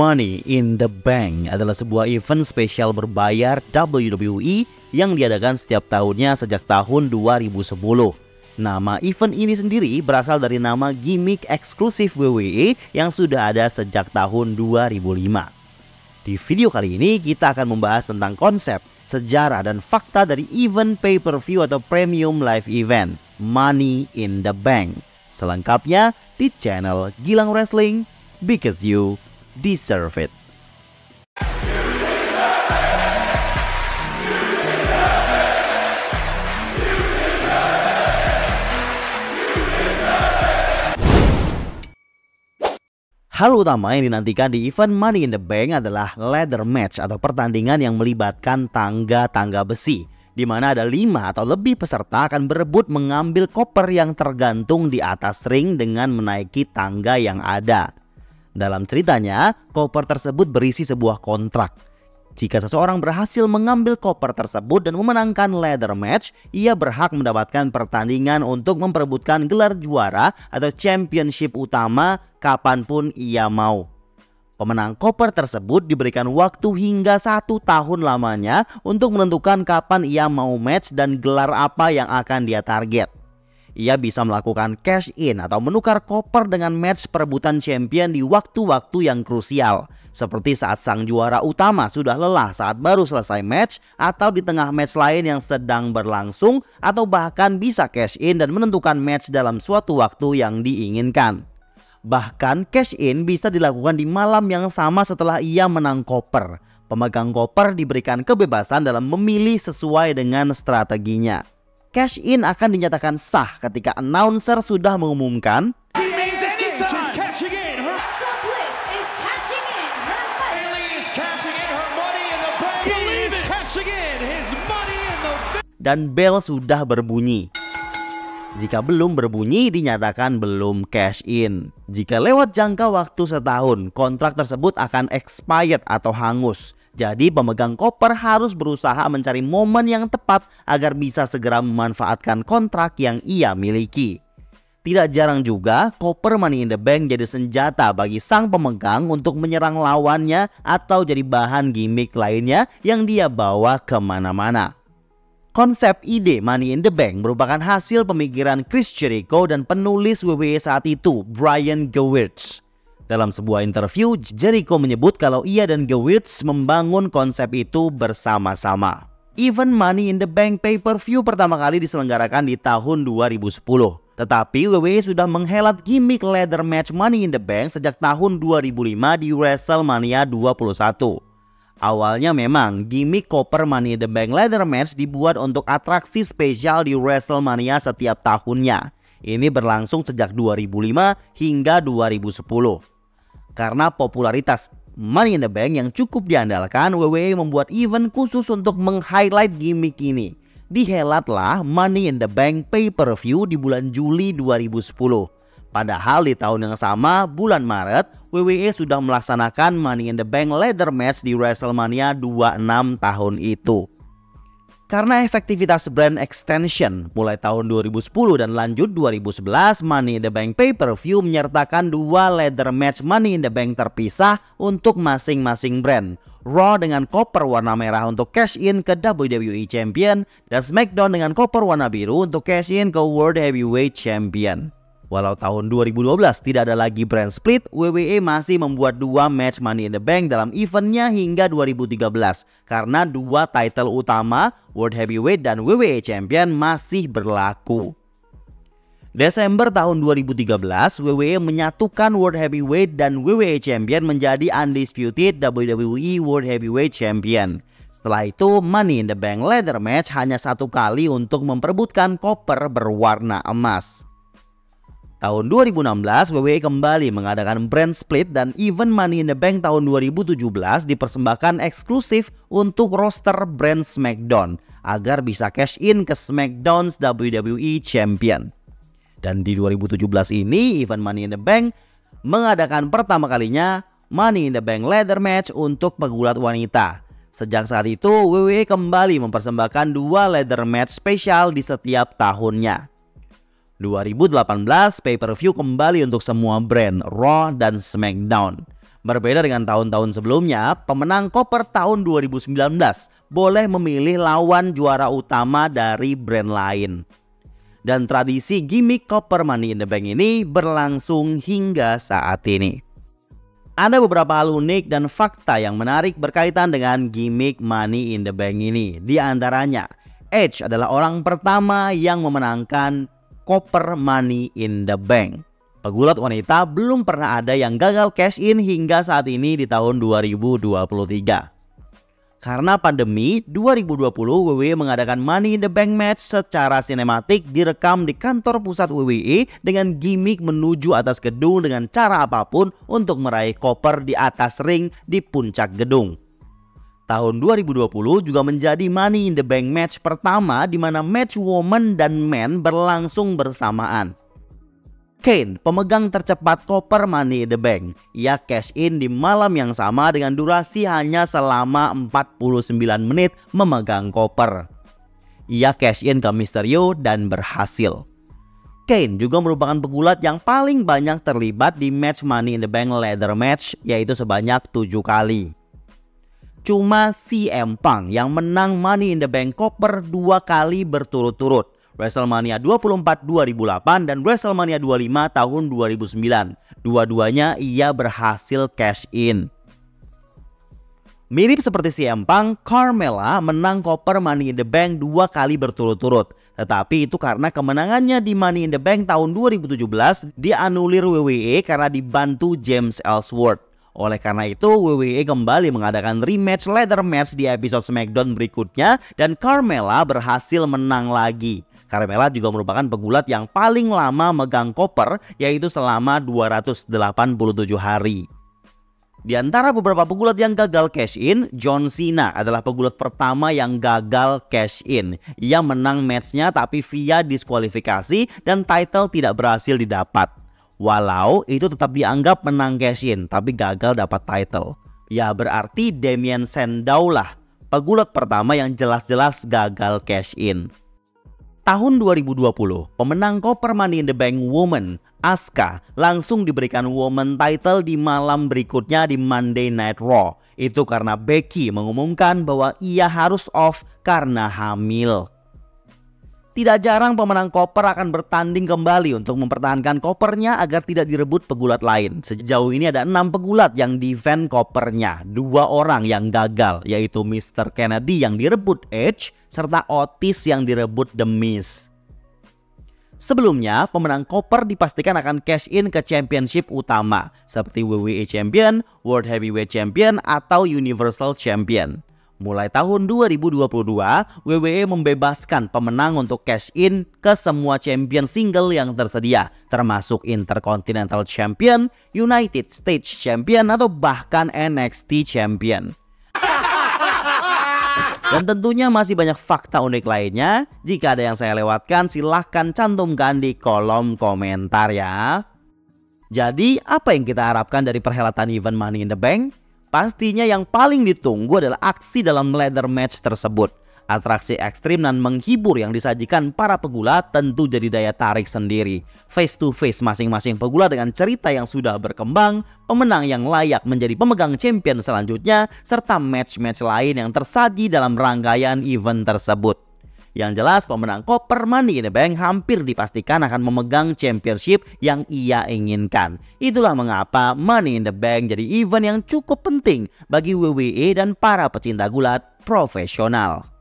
Money in the Bank adalah sebuah event spesial berbayar WWE yang diadakan setiap tahunnya sejak tahun 2010. Nama event ini sendiri berasal dari nama gimmick eksklusif WWE yang sudah ada sejak tahun 2005. Di video kali ini kita akan membahas tentang konsep, sejarah, dan fakta dari event pay-per-view atau premium live event Money in the Bank. Selengkapnya di channel Gilang Wrestling, because you deserve it. Hal utama yang dinantikan di event Money in the Bank adalah ladder match atau pertandingan yang melibatkan tangga-tangga besi, di mana ada 5 atau lebih peserta akan berebut mengambil koper yang tergantung di atas ring dengan menaiki tangga yang ada. Dalam ceritanya, koper tersebut berisi sebuah kontrak. Jika seseorang berhasil mengambil koper tersebut dan memenangkan ladder match, ia berhak mendapatkan pertandingan untuk memperebutkan gelar juara atau championship utama kapanpun ia mau. Pemenang koper tersebut diberikan waktu hingga 1 tahun lamanya untuk menentukan kapan ia mau match dan gelar apa yang akan dia target. Ia bisa melakukan cash in atau menukar koper dengan match perebutan champion di waktu-waktu yang krusial, seperti saat sang juara utama sudah lelah saat baru selesai match, atau di tengah match lain yang sedang berlangsung, atau bahkan bisa cash in dan menentukan match dalam suatu waktu yang diinginkan. Bahkan cash in bisa dilakukan di malam yang sama setelah ia menang koper. Pemegang koper diberikan kebebasan dalam memilih sesuai dengan strateginya. Cash in akan dinyatakan sah ketika announcer sudah mengumumkan dan bel sudah berbunyi. Jika belum berbunyi, dinyatakan belum cash in. Jika lewat jangka waktu 1 tahun, kontrak tersebut akan expired atau hangus. Jadi pemegang koper harus berusaha mencari momen yang tepat agar bisa segera memanfaatkan kontrak yang ia miliki. Tidak jarang juga, koper Money in the Bank jadi senjata bagi sang pemegang untuk menyerang lawannya atau jadi bahan gimmick lainnya yang dia bawa kemana-mana. Konsep ide Money in the Bank merupakan hasil pemikiran Chris Jericho dan penulis WWE saat itu, Brian Gowers. Dalam sebuah interview, Jericho menyebut kalau ia dan Gowers membangun konsep itu bersama-sama. Event Money in the Bank pay-per-view pertama kali diselenggarakan di tahun 2010. Tetapi WWE sudah menghelat gimmick ladder match Money in the Bank sejak tahun 2005 di WrestleMania 21. Awalnya memang gimmick koper Money in the Bank ladder match dibuat untuk atraksi spesial di WrestleMania setiap tahunnya. Ini berlangsung sejak 2005 hingga 2010. Karena popularitas Money in the Bank yang cukup diandalkan, WWE membuat event khusus untuk meng-highlight gimmick ini. Dihelatlah Money in the Bank pay-per-view di bulan Juli 2010. Padahal di tahun yang sama, bulan Maret, WWE sudah melaksanakan Money in the Bank ladder match di WrestleMania 26 tahun itu. Karena efektivitas brand extension, mulai tahun 2010 dan lanjut 2011, Money in the Bank pay-per-view menyertakan 2 ladder match Money in the Bank terpisah untuk masing-masing brand. Raw dengan koper warna merah untuk cash in ke WWE Champion, dan SmackDown dengan koper warna biru untuk cash in ke World Heavyweight Champion. Walau tahun 2012 tidak ada lagi brand split, WWE masih membuat 2 match Money in the Bank dalam eventnya hingga 2013. Karena 2 title utama, World Heavyweight dan WWE Champion, masih berlaku. Desember tahun 2013, WWE menyatukan World Heavyweight dan WWE Champion menjadi Undisputed WWE World Heavyweight Champion. Setelah itu, Money in the Bank ladder match hanya 1 kali untuk memperebutkan koper berwarna emas. Tahun 2016, WWE kembali mengadakan brand split dan event Money in the Bank tahun 2017 dipersembahkan eksklusif untuk roster brand SmackDown agar bisa cash in ke SmackDown's WWE Champion. Dan di 2017 ini, event Money in the Bank mengadakan pertama kalinya Money in the Bank ladder match untuk pegulat wanita. Sejak saat itu, WWE kembali mempersembahkan 2 ladder match spesial di setiap tahunnya. 2018, pay-per-view kembali untuk semua brand Raw dan SmackDown. Berbeda dengan tahun-tahun sebelumnya, pemenang koper tahun 2019 boleh memilih lawan juara utama dari brand lain. Dan tradisi gimmick koper Money in the Bank ini berlangsung hingga saat ini. Ada beberapa hal unik dan fakta yang menarik berkaitan dengan gimmick Money in the Bank ini. Di antaranya, Edge adalah orang pertama yang memenangkan koper Money in the Bank. Pegulat wanita belum pernah ada yang gagal cash in hingga saat ini di tahun 2023. Karena pandemi, 2020 WWE mengadakan Money in the Bank match secara sinematik direkam di kantor pusat WWE dengan gimmick menuju atas gedung dengan cara apapun untuk meraih koper di atas ring di puncak gedung. Tahun 2020 juga menjadi Money in the Bank match pertama di mana match woman dan men berlangsung bersamaan. Kane, pemegang tercepat koper Money in the Bank. Ia cash in di malam yang sama dengan durasi hanya selama 49 menit memegang koper. Ia cash in ke Mysterio dan berhasil. Kane juga merupakan pegulat yang paling banyak terlibat di match Money in the Bank ladder match, yaitu sebanyak 7 kali. Cuma CM Punk yang menang Money in the Bank koper 2 kali berturut-turut. WrestleMania 24 2008 dan WrestleMania 25 tahun 2009. Dua-duanya ia berhasil cash in. Mirip seperti CM Punk, Carmella menang koper Money in the Bank 2 kali berturut-turut. Tetapi itu karena kemenangannya di Money in the Bank tahun 2017 dianulir WWE karena dibantu James Ellsworth. Oleh karena itu, WWE kembali mengadakan rematch ladder match di episode SmackDown berikutnya dan Carmella berhasil menang lagi. Carmella juga merupakan pegulat yang paling lama megang koper, yaitu selama 287 hari. Di antara beberapa pegulat yang gagal cash in, John Cena adalah pegulat pertama yang gagal cash in. Ia menang matchnya tapi via diskualifikasi dan title tidak berhasil didapat. Walau itu tetap dianggap menang cash in, tapi gagal dapat title. Ya berarti Damien Sandow lah pegulat pertama yang jelas-jelas gagal cash in. Tahun 2020, pemenang koper Money in the Bank Woman, Asuka, langsung diberikan Woman title di malam berikutnya di Monday Night Raw. Itu karena Becky mengumumkan bahwa ia harus off karena hamil. Tidak jarang pemenang koper akan bertanding kembali untuk mempertahankan kopernya agar tidak direbut pegulat lain. Sejauh ini ada 6 pegulat yang defend kopernya. 2 orang yang gagal, yaitu Mr. Kennedy yang direbut Edge, serta Otis yang direbut The Miz. Sebelumnya, pemenang koper dipastikan akan cash in ke championship utama seperti WWE Champion, World Heavyweight Champion, atau Universal Champion. Mulai tahun 2022, WWE membebaskan pemenang untuk cash in ke semua champion single yang tersedia, termasuk Intercontinental Champion, United States Champion, atau bahkan NXT Champion. Dan tentunya masih banyak fakta unik lainnya. Jika ada yang saya lewatkan, silahkan cantumkan di kolom komentar ya. Jadi apa yang kita harapkan dari perhelatan event Money in the Bank? Pastinya yang paling ditunggu adalah aksi dalam ladder match tersebut. Atraksi ekstrim dan menghibur yang disajikan para pegulat tentu jadi daya tarik sendiri. Face to face masing-masing pegulat dengan cerita yang sudah berkembang, pemenang yang layak menjadi pemegang champion selanjutnya, serta match-match lain yang tersaji dalam rangkaian event tersebut. Yang jelas, pemenang koper Money in the Bank hampir dipastikan akan memegang championship yang ia inginkan. Itulah mengapa Money in the Bank jadi event yang cukup penting bagi WWE dan para pecinta gulat profesional.